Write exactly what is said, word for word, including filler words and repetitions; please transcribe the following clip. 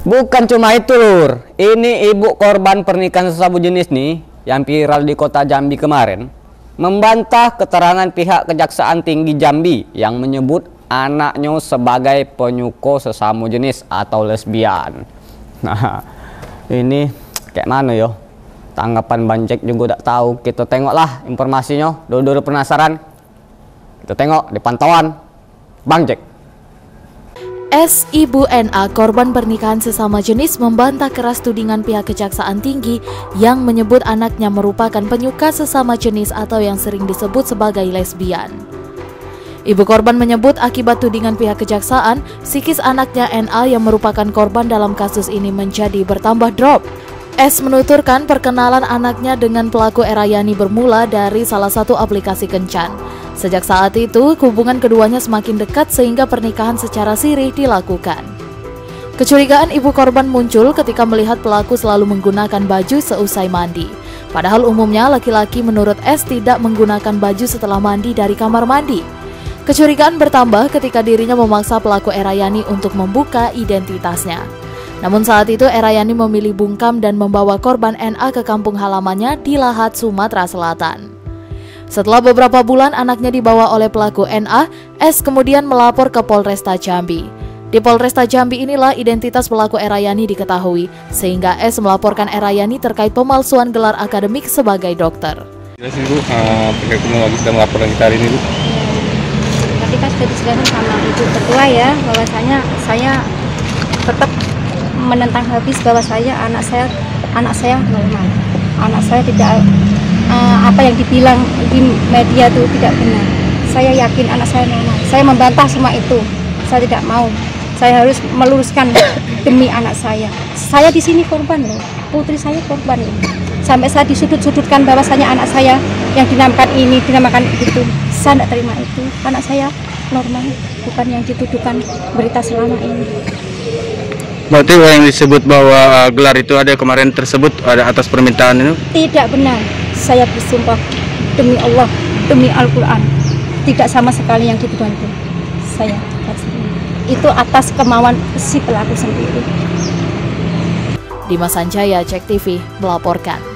Bukan cuma itu, Lur. Ini ibu korban pernikahan sesama jenis nih yang viral di Kota Jambi kemarin membantah keterangan pihak Kejaksaan Tinggi Jambi yang menyebut anaknya sebagai penyuka sesama jenis atau lesbian. Nah, ini kayak mana yo? Tanggapan Bancek juga tidak tahu. Kita tengoklah informasinya. Dulu-dulu penasaran. Kita tengok di pantauan Bancek. S. Ibu N A, korban pernikahan sesama jenis, membantah keras tudingan pihak Kejaksaan Tinggi yang menyebut anaknya merupakan penyuka sesama jenis atau yang sering disebut sebagai lesbian. Ibu korban menyebut akibat tudingan pihak Kejaksaan, psikis anaknya N A yang merupakan korban dalam kasus ini menjadi bertambah drop. S menuturkan perkenalan anaknya dengan pelaku Erayani bermula dari salah satu aplikasi kencan. Sejak saat itu, hubungan keduanya semakin dekat sehingga pernikahan secara sirih dilakukan. Kecurigaan ibu korban muncul ketika melihat pelaku selalu menggunakan baju seusai mandi. Padahal umumnya laki-laki menurut S tidak menggunakan baju setelah mandi dari kamar mandi. Kecurigaan bertambah ketika dirinya memaksa pelaku Erayani untuk membuka identitasnya. Namun saat itu Erayani memilih bungkam dan membawa korban N A ke kampung halamannya di Lahat, Sumatera Selatan. Setelah beberapa bulan anaknya dibawa oleh pelaku N A, S kemudian melapor ke Polresta Jambi. Di Polresta Jambi inilah identitas pelaku Erayani diketahui, sehingga S melaporkan Erayani terkait pemalsuan gelar akademik sebagai dokter. Jelas ini Bu, pihak lagi sedang melaporkan kita hari ini Bu. Tapi kan sudah disediakan sama Ibu Ketua ya, bahwasanya saya tetap menentang habis bahwa saya anak saya anak saya normal, anak saya tidak. Uh, apa yang dibilang di media itu tidak benar. Saya yakin anak saya normal. Saya membantah semua itu. Saya tidak mau. Saya harus meluruskan demi anak saya. Saya di sini korban loh. Putri saya korban loh. Sampai saya disudut-sudutkan bahwasanya anak saya yang dinamakan ini, dinamakan itu. Saya tidak terima itu. Anak saya normal, bukan yang dituduhkan berita selama ini. Berarti yang disebut bahwa gelar itu ada kemarin tersebut ada atas permintaan itu? Tidak benar. Saya bersumpah demi Allah, demi Al-Quran, tidak sama sekali yang dituduhkan itu. Saya itu atas kemauan si pelaku sendiri. Di Masanjaya, Cek T V melaporkan.